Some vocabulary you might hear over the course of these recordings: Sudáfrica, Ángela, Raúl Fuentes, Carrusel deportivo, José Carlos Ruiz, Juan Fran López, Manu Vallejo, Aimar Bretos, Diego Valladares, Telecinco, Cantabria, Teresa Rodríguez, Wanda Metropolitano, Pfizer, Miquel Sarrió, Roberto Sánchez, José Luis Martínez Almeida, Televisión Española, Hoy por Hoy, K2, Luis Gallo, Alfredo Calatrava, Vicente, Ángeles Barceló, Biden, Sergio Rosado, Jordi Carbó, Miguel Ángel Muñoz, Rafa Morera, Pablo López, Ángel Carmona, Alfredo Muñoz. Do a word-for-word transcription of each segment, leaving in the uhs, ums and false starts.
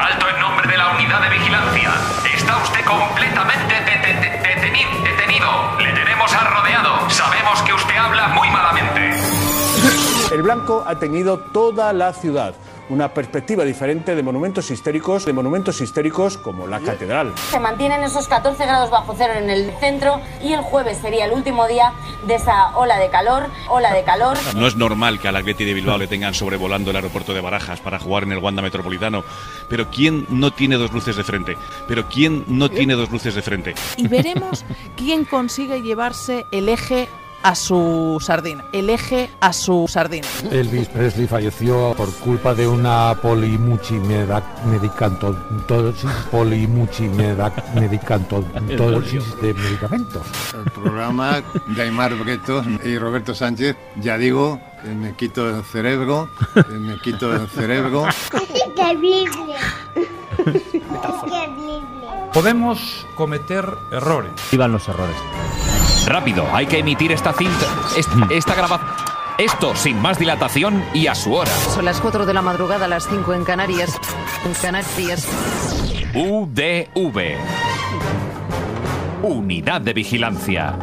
Alto en nombre de la unidad de vigilancia. Está usted completamente detenido. detenido. Le tenemos arrodeado. Sabemos que usted habla muy malamente. El blanco ha tenido toda la ciudad. Una perspectiva diferente de monumentos históricos, de monumentos históricos como la catedral. Se mantienen esos catorce grados bajo cero en el centro y el jueves sería el último día de esa ola de calor, ola de calor. No es normal que al Athletic de Bilbao le tengan sobrevolando el aeropuerto de Barajas para jugar en el Wanda Metropolitano. Pero ¿quién no tiene dos luces de frente? Pero ¿quién no tiene dos luces de frente? Y veremos quién consigue llevarse el eje a su sardina, el eje a su sardina. Elvis Presley falleció por culpa de una polimuchimedicantosis, polimuchimedicantosis de medicamentos. El programa de Aimar Bretos y Roberto Sánchez, ya digo, me quito el cerebro, me quito el cerebro. Es terrible. Es terrible. Podemos cometer errores. Iban los errores. Rápido, hay que emitir esta cinta, esta, esta grabación, esto sin más dilatación y a su hora. Son las cuatro de la madrugada, las cinco en Canarias, en Canarias. U D V, Unidad de Vigilancia.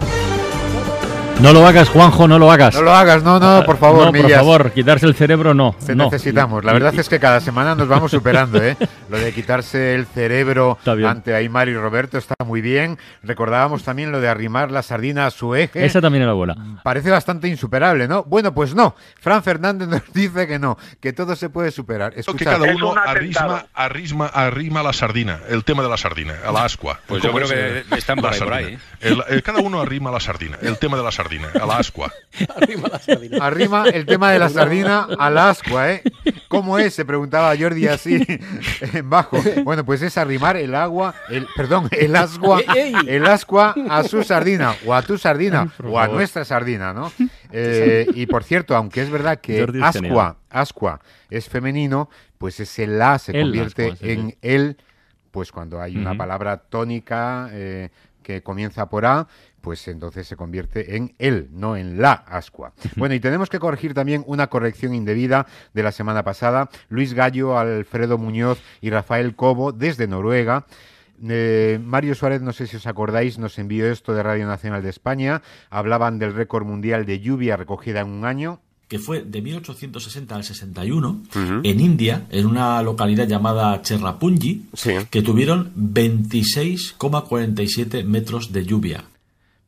No lo hagas, Juanjo, no lo hagas. No lo hagas, no, no, por favor, no, por Millas. favor, quitarse el cerebro no. Te no. necesitamos. La verdad es que cada semana nos vamos superando, ¿eh? Lo de quitarse el cerebro ante Aimar y Roberto está muy bien. Recordábamos también lo de arrimar la sardina a su eje. Esa también era buena. Parece bastante insuperable, ¿no? Bueno, pues no. Fran Fernández nos dice que no, que todo se puede superar. Escucha, que cada uno es arrisma, arrisma, arrima la sardina, el tema de la sardina, a la ascua. Pues yo creo que están por ahí, por ahí. El, el, cada uno arrima la sardina, el tema de la sardina. A la ascua. Arrima la sardina. Arrima el tema de la sardina a la ascua, ¿eh? ¿Cómo es? Se preguntaba Jordi así en bajo. Bueno, pues es arrimar el agua, el perdón, el ascua, el ascua a su sardina, o a tu sardina, o a nuestra sardina, ¿no? Eh, y por cierto, aunque es verdad que ascua, ascua es femenino, pues ese la se convierte en el, pues cuando hay una palabra tónica eh, que comienza por a, pues entonces se convierte en él, no en la ascua. Bueno, y tenemos que corregir también una corrección indebida de la semana pasada. Luis Gallo, Alfredo Muñoz y Rafael Cobo, desde Noruega. Eh, Mario Suárez, no sé si os acordáis, nos envió esto de Radio Nacional de España. Hablaban del récord mundial de lluvia recogida en un año, que fue de mil ochocientos sesenta al sesenta y uno, uh-huh. en India, en una localidad llamada Cherrapunji, sí. que tuvieron veintiséis coma cuarenta y siete metros de lluvia.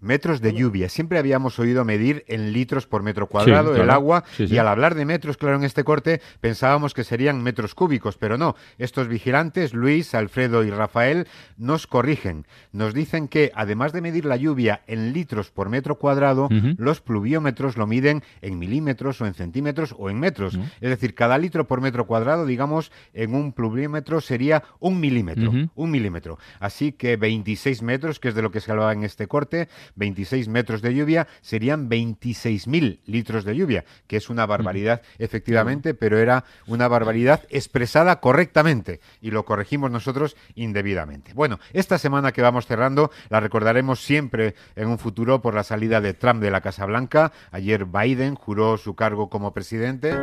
Metros de lluvia. Siempre habíamos oído medir en litros por metro cuadrado, sí, claro. el agua, sí, sí. y al hablar de metros, claro, en este corte, pensábamos que serían metros cúbicos, pero no. Estos vigilantes, Luis, Alfredo y Rafael, nos corrigen. Nos dicen que, además de medir la lluvia en litros por metro cuadrado, uh-huh. los pluviómetros lo miden en milímetros o en centímetros o en metros. Uh-huh. Es decir, cada litro por metro cuadrado, digamos, en un pluviómetro sería un milímetro. Uh-huh. Un milímetro. Así que veintiséis metros, que es de lo que se hablaba en este corte, veintiséis metros de lluvia serían veintiséis mil litros de lluvia, que es una barbaridad, efectivamente, pero era una barbaridad expresada correctamente y lo corregimos nosotros indebidamente. Bueno, esta semana que vamos cerrando la recordaremos siempre en un futuro por la salida de Trump de la Casa Blanca. Ayer Biden juró su cargo como presidente.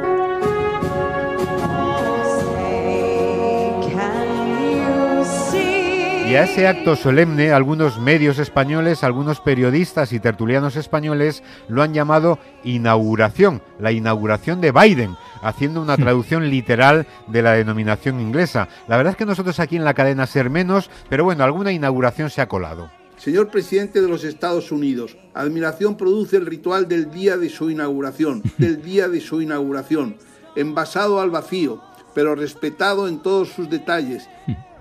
Y a ese acto solemne, algunos medios españoles, algunos periodistas y tertulianos españoles lo han llamado inauguración, la inauguración de Biden, haciendo una traducción literal de la denominación inglesa. La verdad es que nosotros aquí en la cadena SER menos, pero bueno, alguna inauguración se ha colado. Señor presidente de los Estados Unidos, admiración produce el ritual del día de su inauguración, del día de su inauguración, envasado al vacío, pero respetado en todos sus detalles.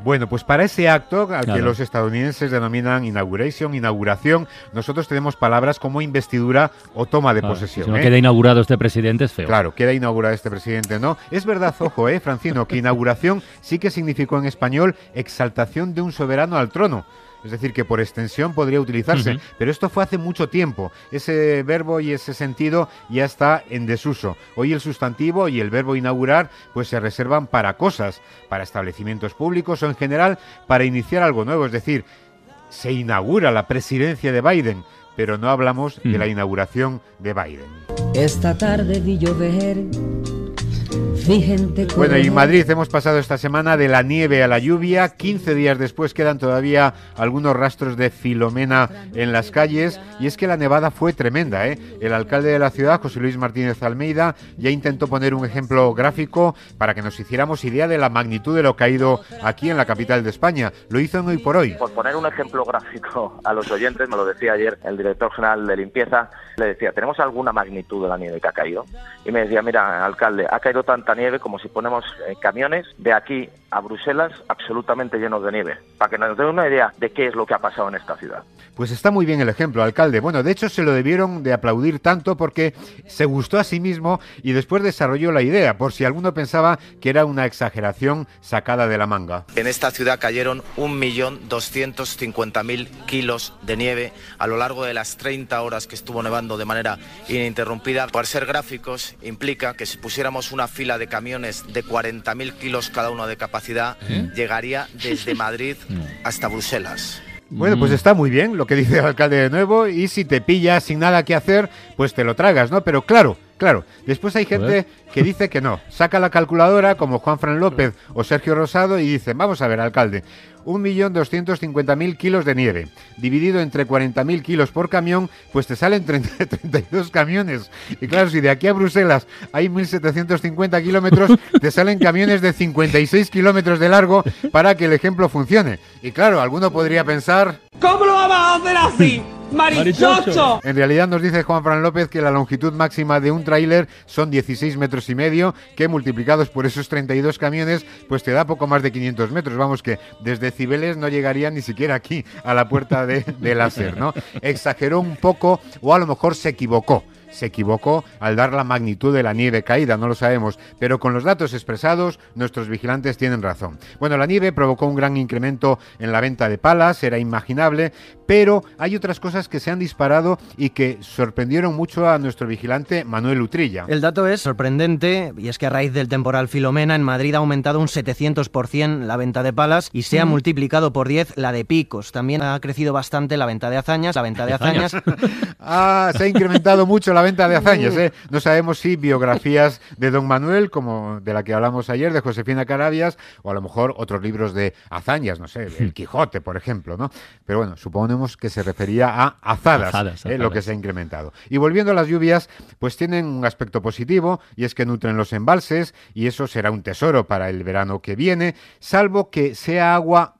Bueno, pues para ese acto, al claro. que los estadounidenses denominan inauguration, inauguración, nosotros tenemos palabras como investidura o toma de claro, posesión. Si no ¿eh? queda inaugurado este presidente, es feo. Claro, queda inaugurado este presidente, ¿no? Es verdad, ojo, eh, Francino, que inauguración sí que significó en español exaltación de un soberano al trono. Es decir, que por extensión podría utilizarse, uh-huh. pero esto fue hace mucho tiempo. Ese verbo y ese sentido ya está en desuso. Hoy el sustantivo y el verbo inaugurar pues se reservan para cosas, para establecimientos públicos o en general para iniciar algo nuevo. Es decir, se inaugura la presidencia de Biden, pero no hablamos uh-huh. de la inauguración de Biden. Esta tarde vi llover, Bueno, y en Madrid hemos pasado esta semana de la nieve a la lluvia. quince días después quedan todavía algunos rastros de Filomena en las calles. Y es que la nevada fue tremenda, ¿eh? El alcalde de la ciudad, José Luis Martínez Almeida, ya intentó poner un ejemplo gráfico para que nos hiciéramos idea de la magnitud de lo caído aquí en la capital de España. Lo hizo en Hoy por Hoy. Por poner un ejemplo gráfico a los oyentes, me lo decía ayer el director general de limpieza, le decía, ¿tenemos alguna magnitud de la nieve que ha caído? Y me decía, mira, alcalde, ha caído tanta nieve como si ponemos eh, camiones de aquí a Bruselas absolutamente llenos de nieve, para que nos den una idea de qué es lo que ha pasado en esta ciudad. Pues está muy bien el ejemplo, alcalde. Bueno, de hecho se lo debieron de aplaudir tanto porque se gustó a sí mismo y después desarrolló la idea, por si alguno pensaba que era una exageración sacada de la manga. En esta ciudad cayeron un millón doscientos cincuenta mil kilos de nieve a lo largo de las treinta horas que estuvo nevando de manera ininterrumpida. Para ser gráficos, implica que si pusiéramos una fila de camiones de cuarenta mil kilos cada uno de capacidad, ¿eh?, llegaría desde Madrid hasta Bruselas. Bueno, pues está muy bien lo que dice el alcalde de nuevo, y si te pillas sin nada que hacer, pues te lo tragas, ¿no? Pero claro, claro, después hay gente que dice que no. Saca la calculadora, como Juan Fran López o Sergio Rosado, y dice, vamos a ver, alcalde, un millón doscientos cincuenta mil kilos de nieve, dividido entre cuarenta mil kilos por camión, pues te salen treinta, treinta y dos camiones. Y claro, si de aquí a Bruselas hay mil setecientos cincuenta kilómetros, te salen camiones de cincuenta y seis kilómetros de largo para que el ejemplo funcione. Y claro, alguno podría pensar... ¿Cómo lo vamos a hacer así? ¡Marichocho! En realidad nos dice Juan Fran López que la longitud máxima de un tráiler son dieciséis metros y medio, que multiplicados por esos treinta y dos camiones, pues te da poco más de quinientos metros. Vamos, que desde Cibeles no llegaría ni siquiera aquí a la puerta de, de la SER, ¿no? Exageró un poco, o a lo mejor se equivocó. Se equivocó al dar la magnitud de la nieve caída, no lo sabemos, pero con los datos expresados, nuestros vigilantes tienen razón. Bueno, la nieve provocó un gran incremento en la venta de palas, era imaginable, pero hay otras cosas que se han disparado y que sorprendieron mucho a nuestro vigilante Manuel Utrilla. El dato es sorprendente, y es que a raíz del temporal Filomena, en Madrid ha aumentado un setecientos por ciento la venta de palas y se ha multiplicado por diez la de picos. También ha crecido bastante la venta de hazañas, la venta de hazañas... Ah, se ha incrementado mucho la venta de hazañas, ¿eh? No sabemos si biografías de don Manuel, como de la que hablamos ayer, de Josefina Canarias, o a lo mejor otros libros de hazañas, no sé, El Quijote, por ejemplo, ¿no? Pero bueno, suponemos que se refería a azadas, azadas, ¿eh? azadas, lo que se ha incrementado. Y volviendo a las lluvias, pues tienen un aspecto positivo, y es que nutren los embalses, y eso será un tesoro para el verano que viene, salvo que sea agua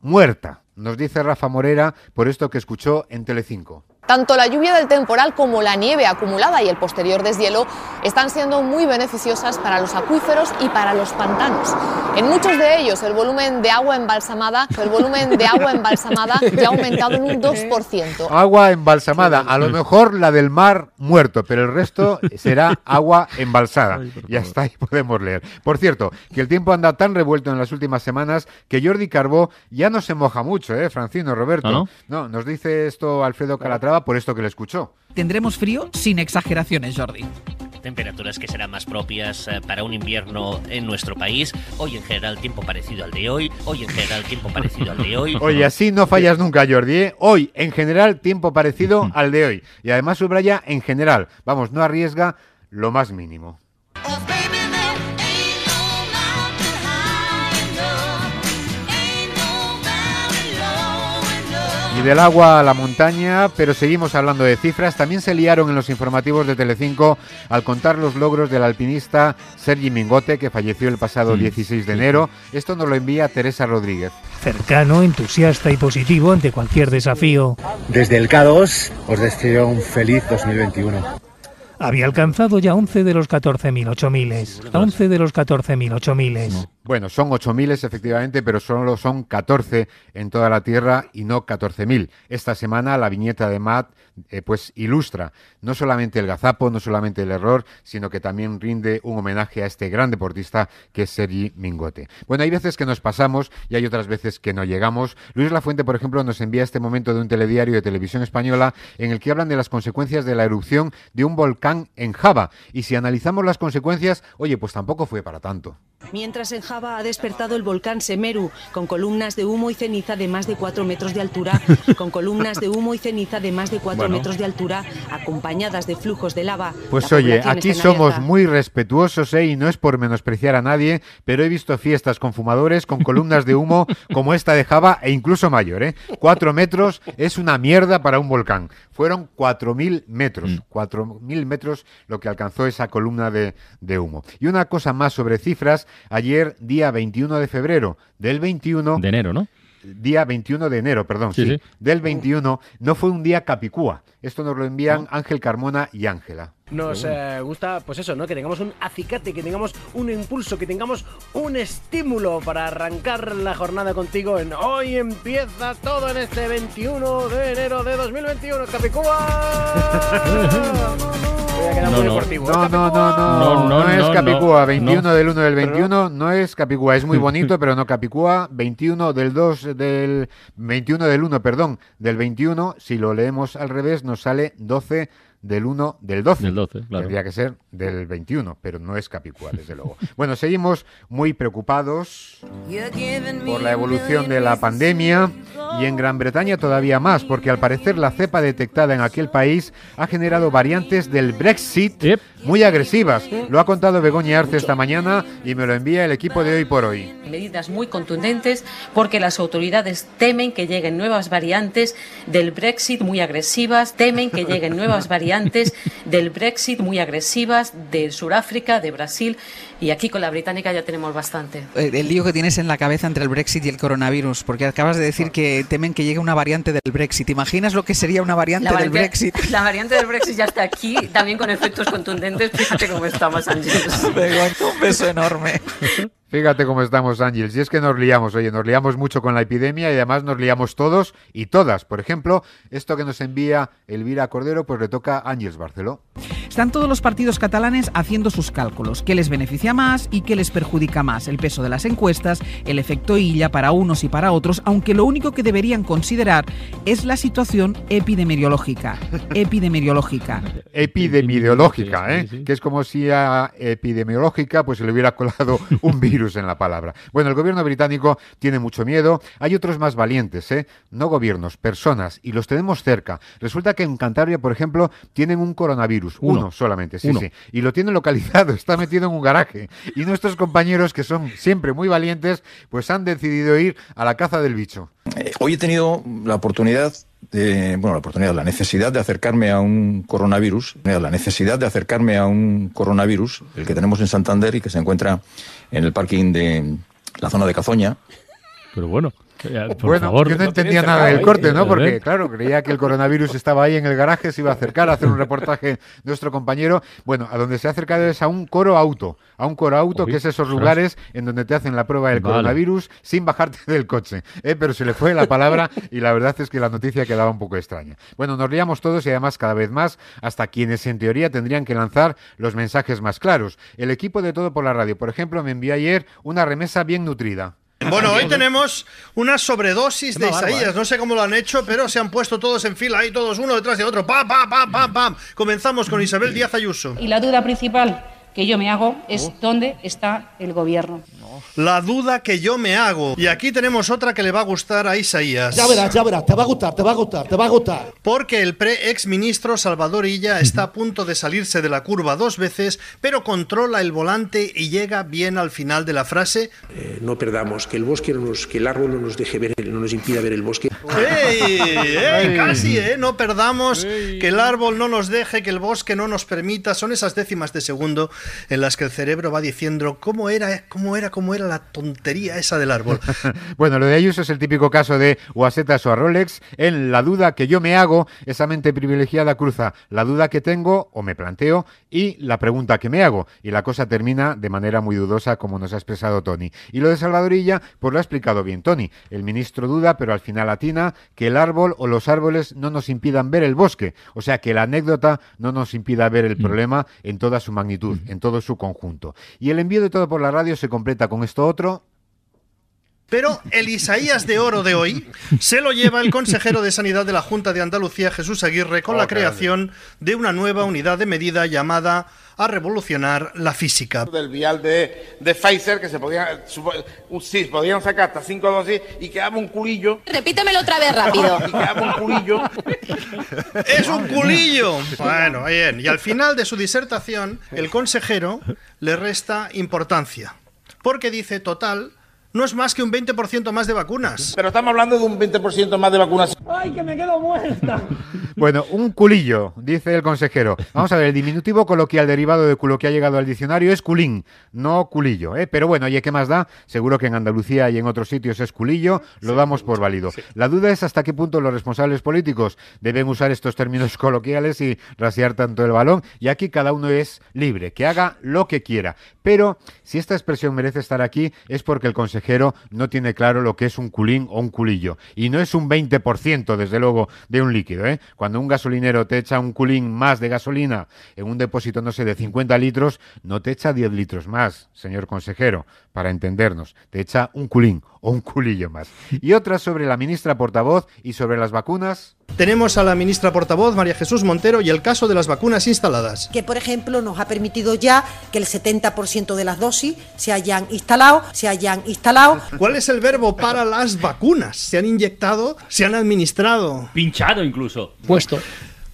muerta, nos dice Rafa Morera, por esto que escuchó en Telecinco. Tanto la lluvia del temporal como la nieve acumulada y el posterior deshielo están siendo muy beneficiosas para los acuíferos y para los pantanos. En muchos de ellos el volumen de agua embalsamada, el volumen de agua embalsamada ya ha aumentado en un dos por ciento. Agua embalsamada, a lo mejor la del mar muerto, pero el resto será agua embalsada. Y hasta ahí podemos leer. Por cierto, que el tiempo anda tan revuelto en las últimas semanas que Jordi Carbó ya no se moja mucho, ¿eh, Francino, Roberto? ¿No? No, nos dice esto Alfredo Calatrava por esto que le escuchó. Tendremos frío sin exageraciones, Jordi. Temperaturas que serán más propias eh, para un invierno en nuestro país. Hoy en general tiempo parecido al de hoy. Hoy en general tiempo parecido al de hoy. Oye, así no fallas nunca, Jordi, ¿eh? Hoy en general tiempo parecido al de hoy. Y además subraya en general. Vamos, no arriesga lo más mínimo. Y del agua a la montaña, pero seguimos hablando de cifras. También se liaron en los informativos de Telecinco al contar los logros del alpinista Sergi Mingote, que falleció el pasado dieciséis de enero. Esto nos lo envía Teresa Rodríguez. Cercano, entusiasta y positivo ante cualquier desafío. Desde el K dos os deseo un feliz dos mil veintiuno. Había alcanzado ya once de los catorce mil ocho miles. once de los catorce mil ocho miles. Bueno, son ocho miles efectivamente, pero solo son catorce en toda la Tierra y no catorce mil. Esta semana la viñeta de Matt eh, pues ilustra no solamente el gazapo, no solamente el error, sino que también rinde un homenaje a este gran deportista que es Sergi Mingote. Bueno, hay veces que nos pasamos y hay otras veces que no llegamos. Luis Lafuente, por ejemplo, nos envía este momento de un telediario de Televisión Española en el que hablan de las consecuencias de la erupción de un volcán en Java. Y si analizamos las consecuencias, oye, pues tampoco fue para tanto. Mientras en Java ha despertado el volcán Semeru, con columnas de humo y ceniza de más de cuatro metros de altura, con columnas de humo y ceniza de más de cuatro bueno. metros de altura, acompañadas de flujos de lava. Pues la oye, aquí somos muy respetuosos, ¿eh? Y no es por menospreciar a nadie, pero he visto fiestas con fumadores, con columnas de humo, como esta de Java, e incluso mayor, ¿eh? Cuatro metros es una mierda para un volcán. Fueron cuatro mil metros, mm. cuatro mil metros lo que alcanzó esa columna de, de humo. Y una cosa más sobre cifras. Ayer, día veintiuno de febrero, del veintiuno... De enero, ¿no? Día veintiuno de enero, perdón, sí, sí, sí. Del veintiuno, no fue un día capicúa. Esto nos lo envían Ángel Carmona y Ángela. Nos eh, gusta, pues eso, ¿no? Que tengamos un acicate, que tengamos un impulso, que tengamos un estímulo para arrancar la jornada contigo en Hoy Empieza Todo en este veintiuno de enero de dos mil veintiuno, Capicúa. No no. No, no, no, no, no, no es Capicúa, veintiuno del uno del veintiuno, no es Capicúa, es muy bonito, pero no Capicúa, veintiuno del dos del, veintiuno del uno, perdón, del veintiuno, si lo leemos al revés nos sale doce del uno del doce, del doce, claro. Tendría que ser del veintiuno, pero no es Capicúa, desde luego. Bueno, seguimos muy preocupados por la evolución de la pandemia. Y en Gran Bretaña todavía más, porque al parecer la cepa detectada en aquel país ha generado variantes del Brexit yep. muy agresivas. Lo ha contado Begoña Arce esta mañana y me lo envía el equipo de Hoy por Hoy. Medidas muy contundentes porque las autoridades temen que lleguen nuevas variantes del Brexit muy agresivas, temen que lleguen nuevas variantes del Brexit muy agresivas de Sudáfrica, de Brasil, y aquí con la británica ya tenemos bastante. El, el lío que tienes en la cabeza entre el Brexit y el coronavirus, porque acabas de decir que temen que llegue una variante del Brexit. ¿Te imaginas lo que sería una variante, variante del Brexit? La variante del Brexit ya está aquí, también con efectos contundentes. Fíjate cómo estamos, Ángeles. Un beso enorme. Fíjate cómo estamos, Ángeles. Y es que nos liamos, oye, nos liamos mucho con la epidemia y además nos liamos todos y todas. Por ejemplo, esto que nos envía Elvira Cordero, pues le toca a Ángeles Barceló. Están todos los partidos catalanes haciendo sus cálculos. ¿Qué les beneficia más y qué les perjudica más? El peso de las encuestas, el efecto Illa para unos y para otros, aunque lo único que deberían considerar es la situación epidemiológica. Epidemiológica. Epidemiológica, ¿eh? Que es como si a epidemiológica pues se le hubiera colado un virus en la palabra. Bueno, el gobierno británico tiene mucho miedo. Hay otros más valientes, ¿eh? No gobiernos, personas. Y los tenemos cerca. Resulta que en Cantabria, por ejemplo, tienen un coronavirus. Uno. solamente, sí, Uno. sí. Y lo tiene localizado, está metido en un garaje. Y nuestros compañeros, que son siempre muy valientes, pues han decidido ir a la caza del bicho. Eh, hoy he tenido la oportunidad, de, bueno, la oportunidad, la necesidad de acercarme a un coronavirus, la necesidad de acercarme a un coronavirus, el que tenemos en Santander y que se encuentra en el parking de la zona de Cazoña. Pero bueno... Por bueno, favor, yo no entendía nada del corte, ¿no? Porque, claro, creía que el coronavirus estaba ahí en el garaje, se iba a acercar a hacer un reportaje nuestro compañero. Bueno, a donde se ha acercado es a un coro auto, a un coro auto, Oye, que es esos lugares ¿sabes? en donde te hacen la prueba del vale. coronavirus sin bajarte del coche. ¿eh? Pero se le fue la palabra y la verdad es que la noticia quedaba un poco extraña. Bueno, nos liamos todos y además cada vez más, hasta quienes en teoría tendrían que lanzar los mensajes más claros. El equipo de Todo por la Radio, por ejemplo, me envió ayer una remesa bien nutrida. Bueno, hoy tenemos una sobredosis de Isaías, no sé cómo lo han hecho, pero se han puesto todos en fila, ahí todos uno detrás de otro, pam, pam, pam, pam, pam. Comenzamos con Isabel Díaz Ayuso. Y la duda principal que yo me hago es oh. dónde está el gobierno. La duda que yo me hago. Y aquí tenemos otra que le va a gustar a Isaías. Ya verás, ya verás, te va a gustar, te va a gustar, te va a gustar. Porque el pre-exministro Salvador Illa está a punto de salirse de la curva dos veces, pero controla el volante y llega bien al final de la frase. Eh, no perdamos, que el bosque no nos, que el árbol no nos deje ver, no nos impida ver el bosque. ¡Ey! ¡Ey! Casi, ¿eh? No perdamos, Ey. que el árbol no nos deje, que el bosque no nos permita. Son esas décimas de segundo en las que el cerebro va diciendo cómo era, cómo era, cómo ¿Cómo era la tontería esa del árbol? Bueno, lo de Ayuso es el típico caso de o a setas o a Rolex. En la duda que yo me hago, esa mente privilegiada cruza la duda que tengo o me planteo y la pregunta que me hago. Y la cosa termina de manera muy dudosa, como nos ha expresado Tony. Y lo de Salvador Illa, pues lo ha explicado bien Tony. El ministro duda, pero al final atina que el árbol o los árboles no nos impidan ver el bosque. O sea, que la anécdota no nos impida ver el problema en toda su magnitud, en todo su conjunto. Y el envío de Todo por la Radio se completa con esto otro. Pero el Isaías de oro de hoy se lo lleva el consejero de Sanidad de la Junta de Andalucía, Jesús Aguirre, con oh, la creación grande. de una nueva unidad de medida llamada a revolucionar la física. Del vial de, de Pfizer, que se podían, sí, podían sacar hasta cinco dosis y quedaba un culillo. Repítemelo otra vez rápido. Y quedaba un culillo. ¡Es un culillo! Bueno, bien. Y al final de su disertación, el consejero le resta importancia. Porque dice, total, no es más que un veinte por ciento más de vacunas. Pero estamos hablando de un veinte por ciento más de vacunas. ¡Ay, que me quedo muerta! Bueno, un culillo, dice el consejero. Vamos a ver, el diminutivo coloquial derivado de culo que ha llegado al diccionario es culín, no culillo, ¿eh? Pero bueno, oye, ¿qué más da? Seguro que en Andalucía y en otros sitios es culillo, lo sí, damos por válido. Sí. La duda es hasta qué punto los responsables políticos deben usar estos términos coloquiales y rasear tanto el balón. Y aquí cada uno es libre, que haga lo que quiera. Pero si esta expresión merece estar aquí es porque el consejero no tiene claro lo que es un culín o un culillo. Y no es un veinte por ciento, desde luego, de un líquido, ¿eh? Cuando Cuando un gasolinero te echa un culín más de gasolina en un depósito, no sé, de cincuenta litros, no te echa diez litros más, señor consejero, para entendernos. Te echa un culín o un culillo más. Y otra sobre la ministra portavoz y sobre las vacunas. Tenemos a la ministra portavoz, María Jesús Montero, y el caso de las vacunas instaladas. Que, por ejemplo, nos ha permitido ya que el setenta por ciento de las dosis se hayan instalado, se hayan instalado. ¿Cuál es el verbo para las vacunas? ¿Se han inyectado? ¿Se han administrado? Pinchado incluso. Puesto.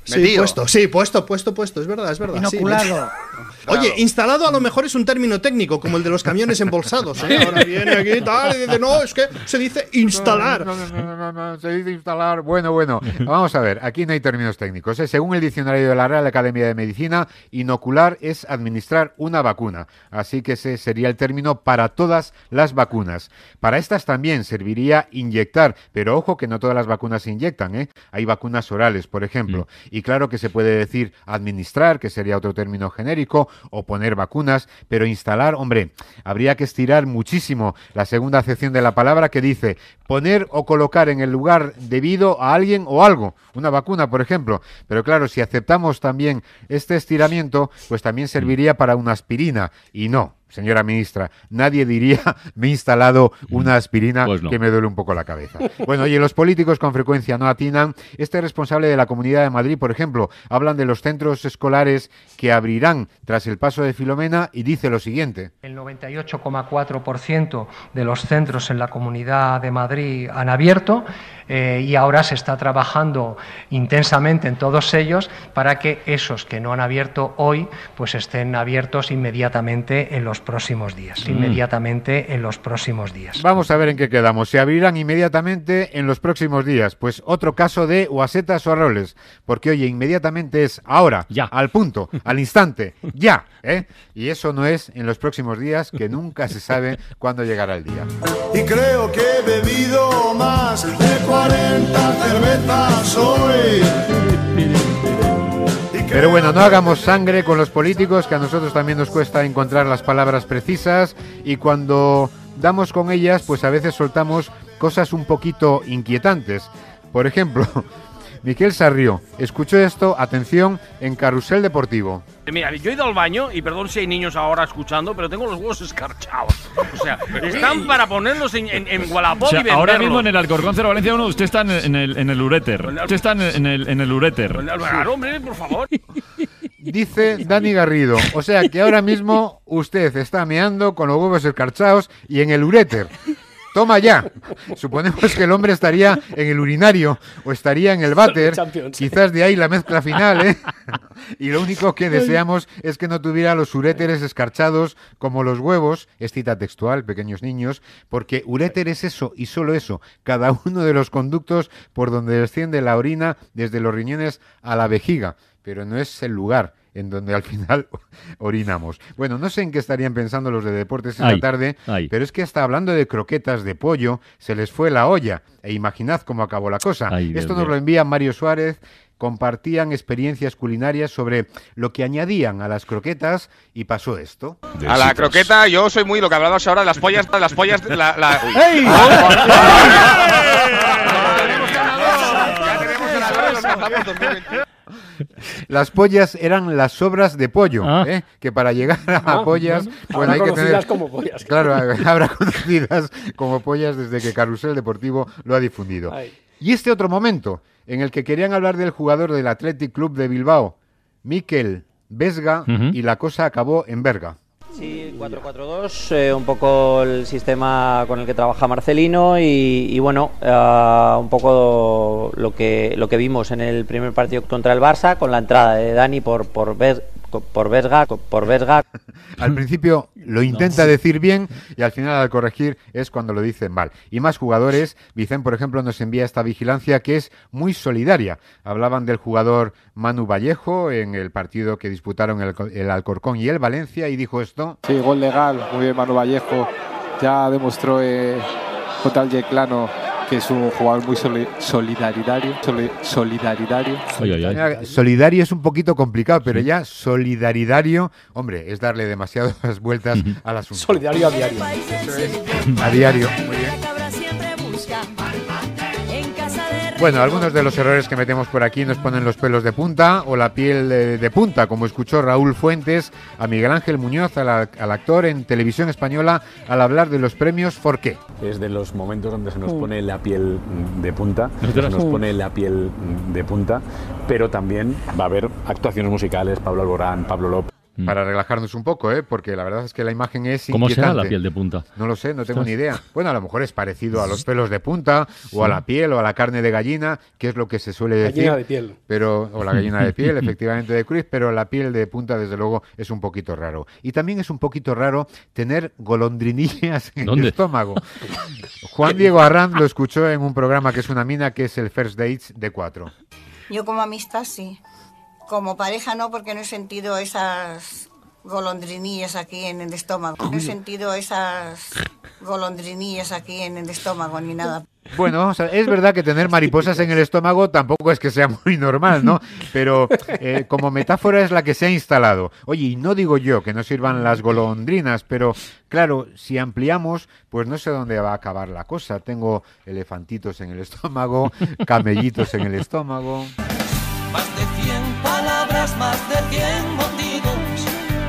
Sí, Metido. puesto, sí, puesto, puesto, puesto, es verdad, es verdad. Inoculado. Sí. Oye, instalado a lo mejor es un término técnico, como el de los camiones embolsados, ¿eh? Ahora viene aquí y tal, y dice, no, es que se dice instalar. No, no, no, no, no, no, no, se dice instalar. Bueno, bueno, vamos a ver, aquí no hay términos técnicos, ¿eh? Según el diccionario de la Real Academia de Medicina, inocular es administrar una vacuna, así que ese sería el término para todas las vacunas. Para estas también serviría inyectar, pero ojo que no todas las vacunas se inyectan, ¿eh? Hay vacunas orales, por ejemplo, mm. Y claro que se puede decir administrar, que sería otro término genérico, o poner vacunas, pero instalar, hombre, habría que estirar muchísimo la segunda acepción de la palabra que dice poner o colocar en el lugar debido a alguien o algo, una vacuna, por ejemplo. Pero claro, si aceptamos también este estiramiento, pues también serviría para una aspirina, y no. Señora ministra, nadie diría me he instalado una aspirina pues no. que me duele un poco la cabeza. Bueno, y los políticos con frecuencia no atinan. Este responsable de la Comunidad de Madrid, por ejemplo, hablan de los centros escolares que abrirán tras el paso de Filomena y dice lo siguiente. El noventa y ocho coma cuatro por ciento de los centros en la Comunidad de Madrid han abierto eh, y ahora se está trabajando intensamente en todos ellos para que esos que no han abierto hoy pues estén abiertos inmediatamente en los próximos días, inmediatamente en los próximos días. Vamos a ver en qué quedamos. Se abrirán inmediatamente en los próximos días. Pues otro caso de huasetas o arroles, porque oye, inmediatamente es ahora, ya, al punto, al instante, ya, ¿eh? Y eso no es en los próximos días, que nunca se sabe cuándo llegará el día. Y creo que he bebido más de cuarenta cervezas hoy. Pero bueno, no hagamos sangre con los políticos, que a nosotros también nos cuesta encontrar las palabras precisas y cuando damos con ellas, pues a veces soltamos cosas un poquito inquietantes. Por ejemplo, Miquel Sarrió escuchó esto, atención, en Carrusel Deportivo. Mira, yo he ido al baño, y perdón si hay niños ahora escuchando, pero tengo los huevos escarchados. O sea, están para ponerlos en, en, en Wallapop, o sea, y venderlos. Ahora mismo en el Alcorcón Cero Valencia uno, usted está en el, en el uréter. Usted está en el, en el uréter. Hombre, por favor. Dice Dani Garrido, o sea que ahora mismo usted está meando con los huevos escarchados y en el uréter. Toma ya. Suponemos que el hombre estaría en el urinario o estaría en el váter. Quizás de ahí la mezcla final, ¿eh? Y lo único que deseamos es que no tuviera los uréteres escarchados como los huevos. Es cita textual, pequeños niños, porque uréter es eso y solo eso. Cada uno de los conductos por donde desciende la orina desde los riñones a la vejiga. Pero no es el lugar en donde al final orinamos. Bueno, no sé en qué estarían pensando los de deportes esta ay, tarde, ay. pero es que hasta hablando de croquetas de pollo se les fue la olla. E imaginad cómo acabó la cosa. Ay, Esto nos lo envía Mario Suárez. Compartían experiencias culinarias sobre lo que añadían a las croquetas y pasó esto. A la croqueta yo soy muy lo que hablabas ahora, las pollas, las pollas, la... la... ¡Hey! ¡Hey! Las pollas eran las sobras de pollo, ah. ¿eh? Que para llegar a ah, pollas... Bueno. Pues habrá hay conocidas que tener... como pollas. Claro, habrá conocidas como pollas desde que Carrusel Deportivo lo ha difundido. Ay. Y este otro momento, en el que querían hablar del jugador del Athletic Club de Bilbao, Mikel Vesga, uh-huh. y la cosa acabó en verga. Sí, cuatro cuatro dos, eh, un poco el sistema con el que trabaja Marcelino y, y bueno, uh, un poco lo que lo que vimos en el primer partido contra el Barça, con la entrada de Dani por por ver por Vesga, por Vesga. Al principio lo intenta no, sí. decir bien y al final al corregir es cuando lo dicen mal. Y más jugadores, Vicente, por ejemplo, nos envía esta vigilancia que es muy solidaria. Hablaban del jugador Manu Vallejo en el partido que disputaron el, el Alcorcón y el Valencia y dijo esto. Sí, gol legal, muy bien Manu Vallejo, ya demostró eh, contra el Yeclano que es un jugador muy soli solidario, soli solidario. Ay, ay, ay. Solidario es un poquito complicado, pero sí. ya solidario, hombre, es darle demasiadas vueltas al asunto. Solidario a diario. Eso es. A diario. Muy bien. Bueno, algunos de los errores que metemos por aquí nos ponen los pelos de punta o la piel de, de punta, como escuchó Raúl Fuentes a Miguel Ángel Muñoz, la, al actor en Televisión Española, al hablar de los premios ¿Por qué? Es de los momentos donde se nos pone la piel de punta, se nos pone la piel de punta, pero también va a haber actuaciones musicales, Pablo Alborán, Pablo López. Para relajarnos un poco, ¿eh? Porque la verdad es que la imagen es inquietante. ¿Cómo será la piel de punta? No lo sé, no tengo ni idea. Bueno, a lo mejor es parecido a los pelos de punta, o a la piel, o a la carne de gallina, que es lo que se suele decir. Gallina de piel. Pero, o la gallina de piel, efectivamente, de Cruz, pero la piel de punta, desde luego, es un poquito raro. Y también es un poquito raro tener golondrinillas en ¿Dónde? el estómago. Juan Diego Arranz lo escuchó en un programa que es una mina, que es el First Dates de cuatro. Yo como amistad, sí. Como pareja no, porque no he sentido esas golondrinillas aquí en el estómago. No he sentido esas golondrinillas aquí en el estómago ni nada. Bueno, o sea, es verdad que tener mariposas en el estómago tampoco es que sea muy normal, ¿no? Pero eh, como metáfora es la que se ha instalado. Oye, y no digo yo que no sirvan las golondrinas, pero claro, si ampliamos, pues no sé dónde va a acabar la cosa. Tengo elefantitos en el estómago, camellitos en el estómago... Más de cien palabras, más de cien motivos.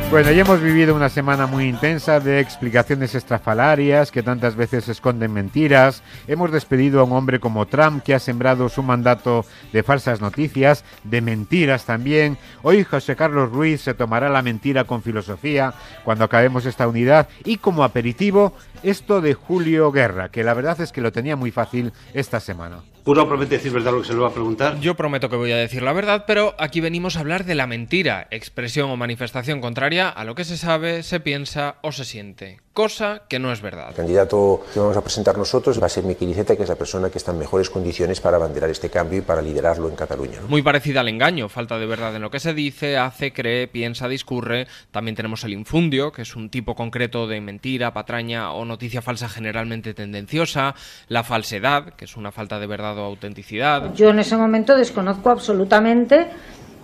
Bueno, ya hemos vivido una semana muy intensa de explicaciones estrafalarias que tantas veces esconden mentiras. Hemos despedido a un hombre como Trump que ha sembrado su mandato de falsas noticias, de mentiras también. Hoy José Carlos Ruiz se tomará la mentira con filosofía cuando acabemos esta unidad. Y como aperitivo, esto de Julio Guerra, que la verdad es que lo tenía muy fácil esta semana. ¿Jurado promete decir verdad lo que se lo va a preguntar? Yo prometo que voy a decir la verdad, pero aquí venimos a hablar de la mentira, expresión o manifestación contraria a lo que se sabe, se piensa o se siente, cosa que no es verdad. El candidato que vamos a presentar nosotros va a ser Miquel Iceta, que es la persona que está en mejores condiciones para abanderar este cambio y para liderarlo en Cataluña, ¿no? Muy parecida al engaño, falta de verdad en lo que se dice, hace, cree, piensa, discurre. También tenemos el infundio, que es un tipo concreto de mentira, patraña o noticia falsa generalmente tendenciosa. La falsedad, que es una falta de verdad o autenticidad. Yo en ese momento desconozco absolutamente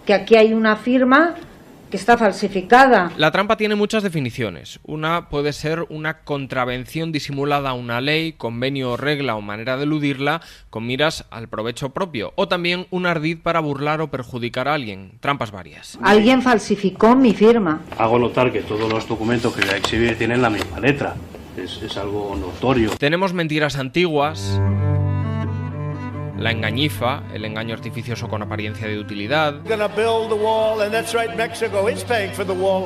que aquí hay una firma que está falsificada. La trampa tiene muchas definiciones. Una puede ser una contravención disimulada a una ley, convenio o regla o manera de eludirla con miras al provecho propio, o también un ardid para burlar o perjudicar a alguien. Trampas varias. Alguien falsificó mi firma. Hago notar que todos los documentos que la exhibe tienen la misma letra. Es, es algo notorio. Tenemos mentiras antiguas. La engañifa, el engaño artificioso con apariencia de utilidad.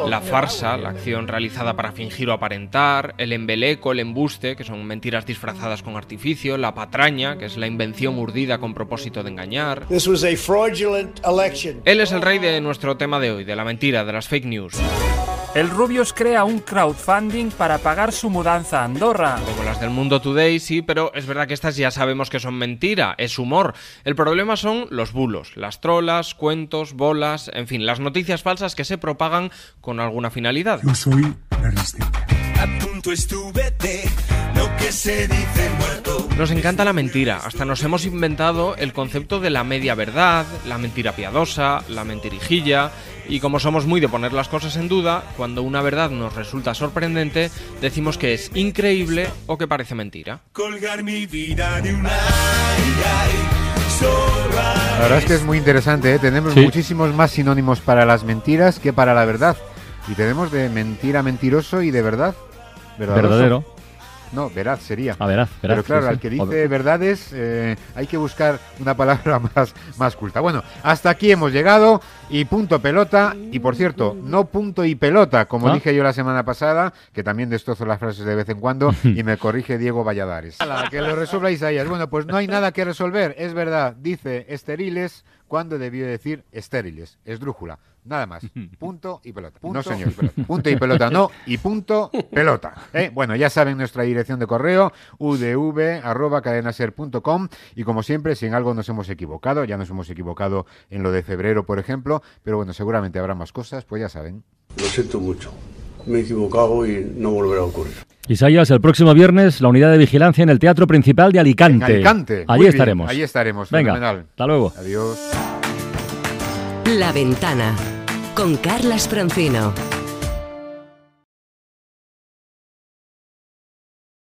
La farsa, la acción realizada para fingir o aparentar. El embeleco, el embuste, que son mentiras disfrazadas con artificio. La patraña, que es la invención urdida con propósito de engañar. Él es el rey de nuestro tema de hoy, de la mentira, de las fake news. El Rubius crea un crowdfunding para pagar su mudanza a Andorra. Como las del Mundo Today, sí, pero es verdad que estas ya sabemos que son mentira, es humor. El problema son los bulos, las trolas, cuentos, bolas, en fin, las noticias falsas que se propagan con alguna finalidad. Yo soy Ernesto. A punto estuve de lo que se dice muerto. Nos encanta la mentira, hasta nos hemos inventado el concepto de la media verdad, la mentira piadosa, la mentirijilla, y como somos muy de poner las cosas en duda, cuando una verdad nos resulta sorprendente, decimos que es increíble o que parece mentira. Colgar mi vida de una... La verdad es que es muy interesante, ¿eh? Tenemos ¿Sí? muchísimos más sinónimos para las mentiras que para la verdad. Y tenemos de mentira mentiroso y de verdad verdadoso. Verdadero. No, veraz sería. Ah, veraz, veraz. Pero claro, sí, sí. Al que dice verdades eh, hay que buscar una palabra más, más culta. Bueno, hasta aquí hemos llegado y punto pelota. Y por cierto, no punto y pelota, como ¿Ah? dije yo la semana pasada, que también destrozo las frases de vez en cuando y me corrige Diego Valladares. Ala, que lo resuelva Isaías. Bueno, pues no hay nada que resolver. Es verdad, dice esteriles cuando debió decir estériles. Esdrújula. Nada más. Punto y pelota. Punto no, señor. Y pelota. Punto y pelota no. Y punto pelota. ¿Eh? Bueno, ya saben nuestra dirección de correo, u d v arroba cadena ser punto com. Y como siempre, si en algo nos hemos equivocado, ya nos hemos equivocado en lo de febrero, por ejemplo, pero bueno, seguramente habrá más cosas, pues ya saben. Lo siento mucho. Me he equivocado y no volverá a ocurrir. Isaías, el próximo viernes, la unidad de vigilancia en el Teatro Principal de Alicante. En Alicante. Allí estaremos. Allí estaremos. Venga, fenomenal. Hasta luego. Adiós. La Ventana, con Carlas Francino.